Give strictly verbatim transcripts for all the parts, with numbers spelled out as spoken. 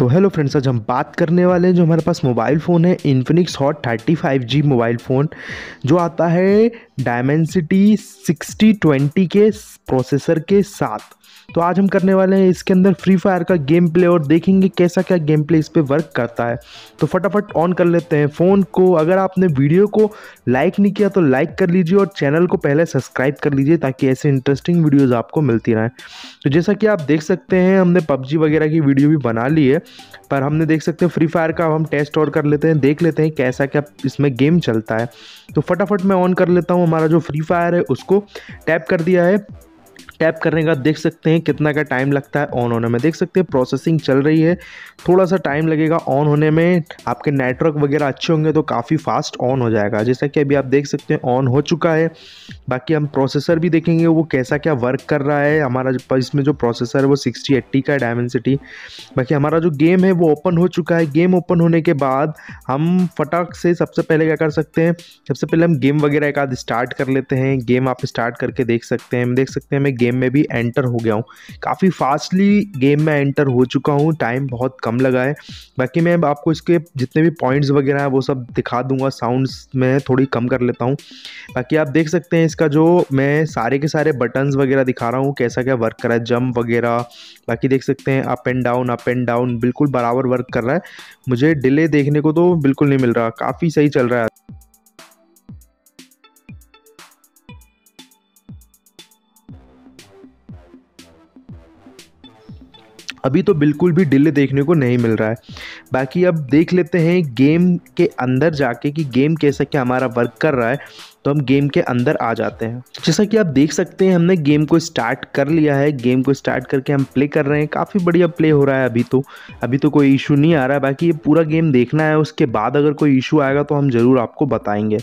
तो hello friends, आज हम बात करने वाले हैं जो हमारे पास मोबाइल फ़ोन है Infinix Hot thirty five G mobile phone, जो आता है डायमेंसिटी सिक्सटी ट्वेंटी के प्रोसेसर के साथ। तो आज हम करने वाले हैं इसके अंदर फ्री फायर का गेम प्ले और देखेंगे कैसा क्या गेम प्ले इस पर वर्क करता है। तो फटाफट ऑन कर लेते हैं फ़ोन को। अगर आपने वीडियो को लाइक नहीं किया तो लाइक कर लीजिए और चैनल को पहले सब्सक्राइब कर लीजिए ताकि ऐसे इंटरेस्टिंग वीडियोज़ आपको मिलती रहें। तो जैसा कि आप देख सकते हैं हमने पबजी वगैरह की वीडियो भी बना ली है, पर हमने देख सकते हैं फ्री फायर का हम टेस्ट और कर लेते हैं, देख लेते हैं कैसा क्या इसमें गेम चलता है। तो फटाफट मैं ऑन कर लेता हूँ हमारा जो फ्री फायर है उसको। टैप कर दिया है, टैप करने का देख सकते हैं कितना का टाइम लगता है ऑन होने में। देख सकते हैं प्रोसेसिंग चल रही है, थोड़ा सा टाइम लगेगा ऑन होने में। आपके नेटवर्क वगैरह अच्छे होंगे तो काफ़ी फास्ट ऑन हो जाएगा। जैसा कि अभी आप देख सकते हैं ऑन हो चुका है। बाकी हम प्रोसेसर भी देखेंगे वो कैसा क्या वर्क कर रहा है। हमारा इसमें जो प्रोसेसर है वो सिक्सटी एट्टी का डायमेंसिटी। बाकी हमारा जो गेम है वो ओपन हो चुका है। गेम ओपन होने के बाद हम फटाक से सबसे पहले क्या कर सकते हैं, सबसे पहले हम गेम वगैरह एक आध स्टार्ट कर लेते हैं। गेम आप स्टार्ट करके देख सकते हैं, हम देख सकते हैं मैं गेम में भी एंटर हो गया हूँ, काफ़ी फास्टली गेम में एंटर हो चुका हूँ, टाइम बहुत कम लगा है। बाकी मैं आपको इसके जितने भी पॉइंट्स वगैरह हैं वो सब दिखा दूंगा, साउंड्स मैं थोड़ी कम कर लेता हूँ। बाकी आप देख सकते हैं इसका जो मैं सारे के सारे बटन्स वगैरह दिखा रहा हूँ कैसा क्या वर्क कर रहा है, जंप वगैरह। बाकी देख सकते हैं up and down, up and down बिल्कुल बराबर वर्क कर रहा है। मुझे डिले देखने को तो बिल्कुल नहीं मिल रहा, काफ़ी सही चल रहा है। अभी तो बिल्कुल भी डिले देखने को नहीं मिल रहा है। बाकी अब देख लेते हैं गेम के अंदर जाके कि गेम कैसा क्या हमारा वर्क कर रहा है। तो हम गेम के अंदर आ जाते हैं। जैसा कि आप देख सकते हैं हमने गेम को स्टार्ट कर लिया है। गेम को स्टार्ट करके हम प्ले कर रहे हैं, काफ़ी बढ़िया प्ले हो रहा है। अभी तो अभी तो कोई इशू नहीं आ रहा है। बाकी ये पूरा गेम देखना है, उसके बाद अगर कोई इशू आएगा तो हम ज़रूर आपको बताएँगे।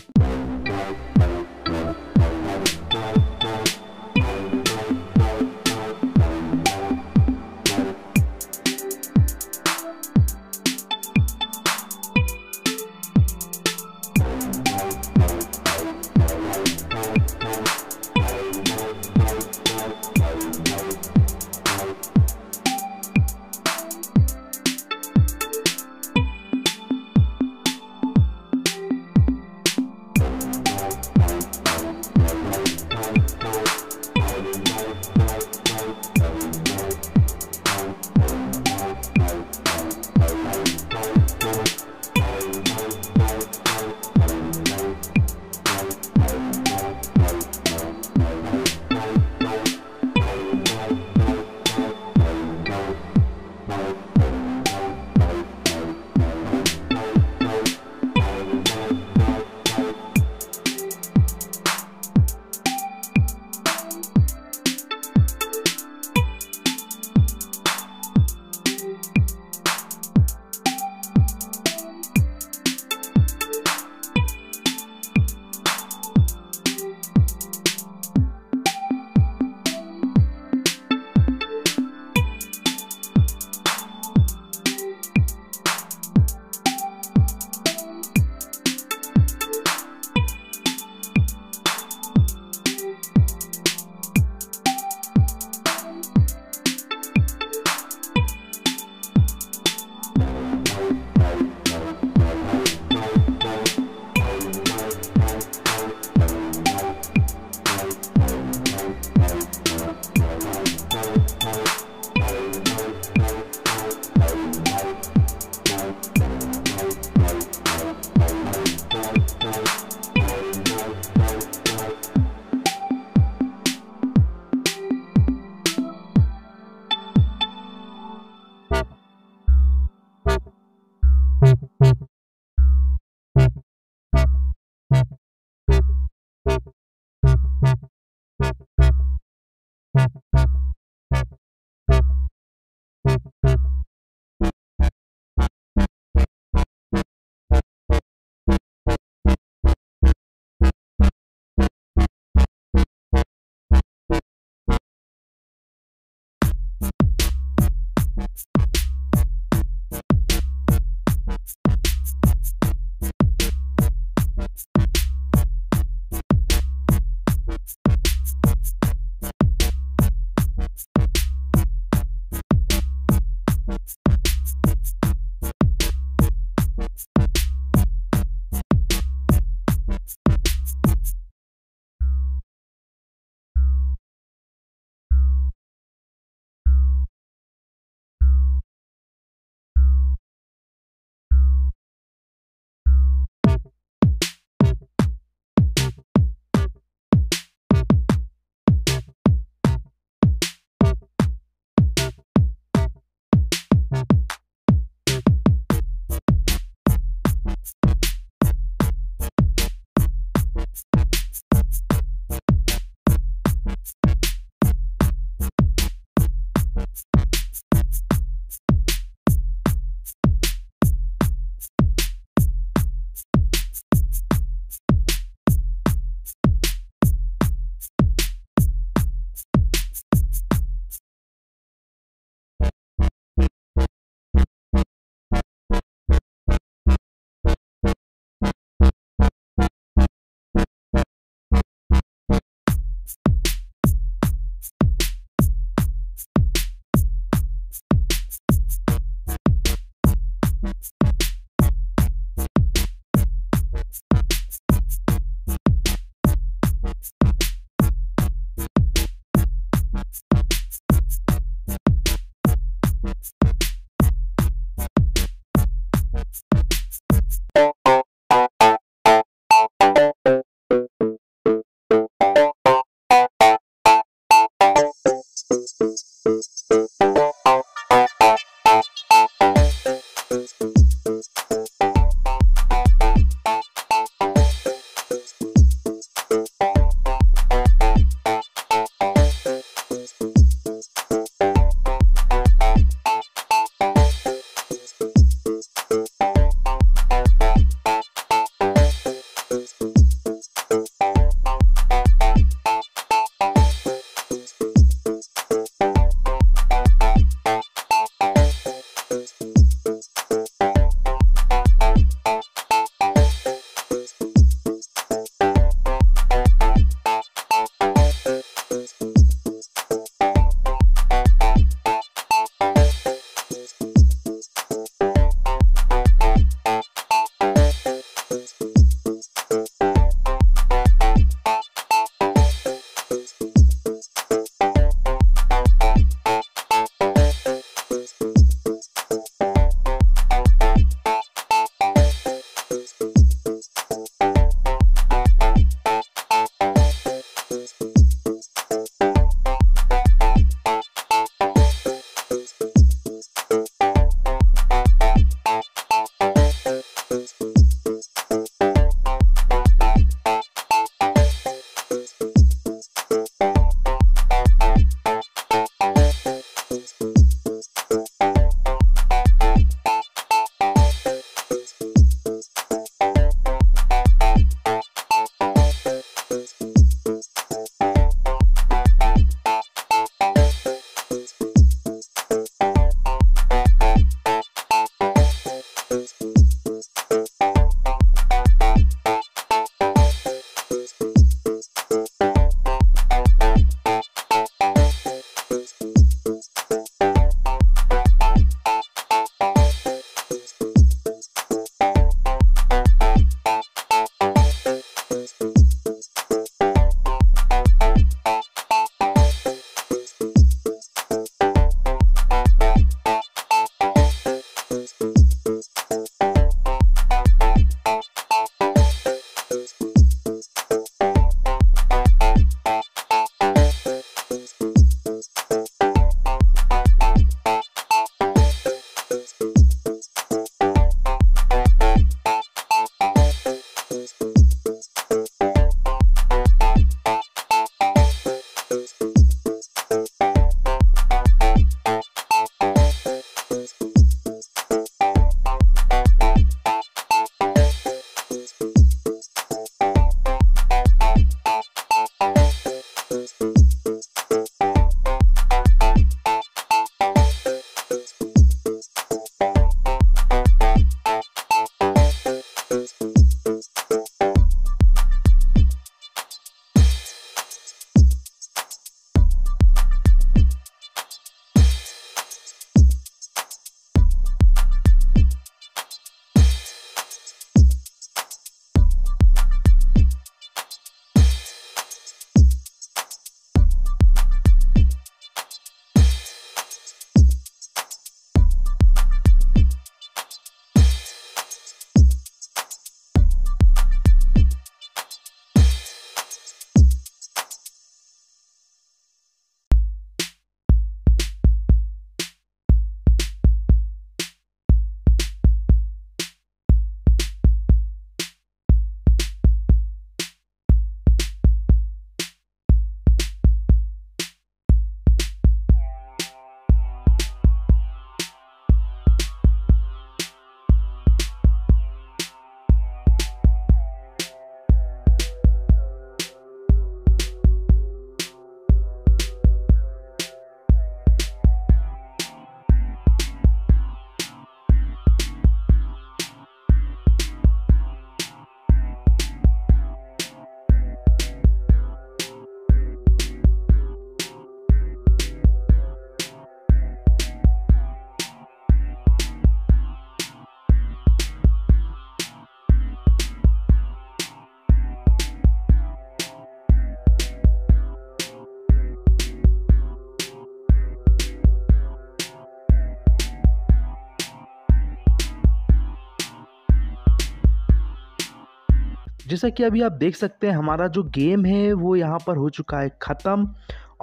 जैसा कि अभी आप देख सकते हैं हमारा जो गेम है वो यहाँ पर हो चुका है ख़त्म।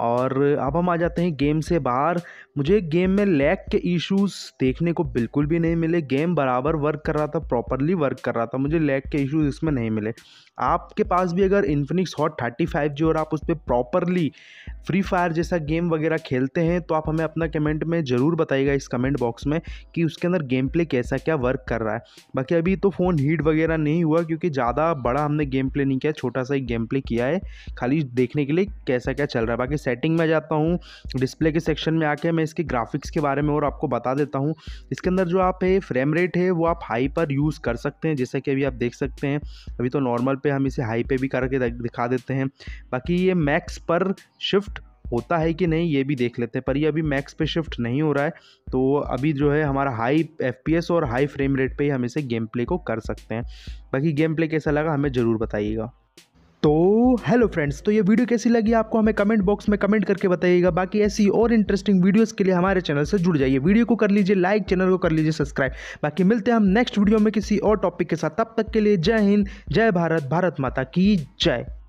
और अब हम आ जाते हैं गेम से बाहर। मुझे गेम में लैग के इश्यूज़ देखने को बिल्कुल भी नहीं मिले, गेम बराबर वर्क कर रहा था, प्रॉपरली वर्क कर रहा था, मुझे लैग के इश्यूज़ इसमें नहीं मिले। आपके पास भी अगर Infinix Hot thirty five G और आप उस पर प्रॉपरली फ्री फायर जैसा गेम वगैरह खेलते हैं तो आप हमें अपना कमेंट में ज़रूर बताइएगा इस कमेंट बॉक्स में कि उसके अंदर गेम प्ले कैसा क्या वर्क कर रहा है। बाकी अभी तो फ़ोन हीट वगैरह नहीं हुआ क्योंकि ज़्यादा बड़ा हमने गेम प्ले नहीं किया, छोटा सा ही गेम प्ले किया है खाली देखने के लिए कैसा क्या चल रहा है। बाकी सेटिंग में जाता हूँ, डिस्प्ले के सेक्शन में आके मैं इसके ग्राफिक्स के बारे में और आपको बता देता हूँ। इसके अंदर जो आप है फ्रेम रेट है वो आप हाई पर यूज़ कर सकते हैं, जैसा कि अभी आप देख सकते हैं। अभी तो नॉर्मल पे हम इसे हाई पे भी करके दिखा देते हैं। बाकी ये मैक्स पर शिफ्ट होता है कि नहीं ये भी देख लेते हैं, पर ये अभी मैक्स पे शिफ्ट नहीं हो रहा है, तो अभी जो है हमारा हाई एफ पी एस और हाई फ्रेम रेट पे ही हम इसे गेम प्ले को कर सकते हैं। बाकी गेम प्ले कैसा लगा हमें ज़रूर बताइएगा। तो हेलो फ्रेंड्स, तो ये वीडियो कैसी लगी आपको हमें कमेंट बॉक्स में कमेंट करके बताइएगा। बाकी ऐसी और इंटरेस्टिंग वीडियोस के लिए हमारे चैनल से जुड़ जाइए। वीडियो को कर लीजिए लाइक, चैनल को कर लीजिए सब्सक्राइब। बाकी मिलते हैं हम नेक्स्ट वीडियो में किसी और टॉपिक के साथ, तब तक के लिए जय हिंद, जय भारत, भारत माता की जय।